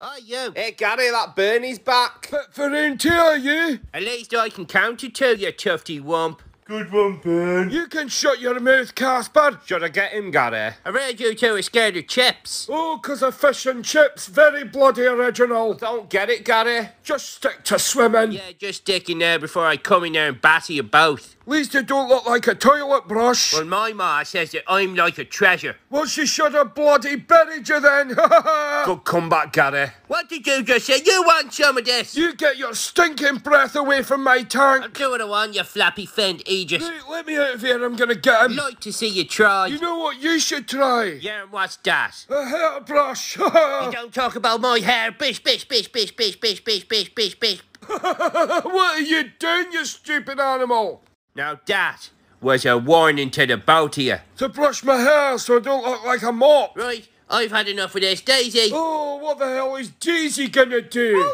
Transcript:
Are you? Hey, Gary, that Bernie's back. But for him too, are you? At least I can count to two, you tufty wump. Good one, Ben. You can shut your mouth, Casper. Should I get him, Gary? I read you two are scared of chips. Oh, 'cause of fish and chips. Very bloody original. I don't get it, Gary. Just stick to swimming. Yeah, just stick in there before I come in there and batter you both. At least you don't look like a toilet brush. Well, my ma says that I'm like a treasure. Well, she should have bloody buried you then. Good comeback, Gary. What did you just say? You want some of this? You get your stinking breath away from my tank. I'm doing it on you, flappy finned Aegis. Wait, let me out of here. I'm going to get him. I'd like to see you try. You know what you should try? Yeah, and what's that? A hairbrush. You don't talk about my hair. Bish, bish, bish, bish, bish, bish, bish, bish, bish, bish. What are you doing, you stupid animal? Now that was a warning to the both of you. To brush my hair so I don't look like a mop. Right, I've had enough of this, Daisy. Oh, what the hell is Daisy gonna do?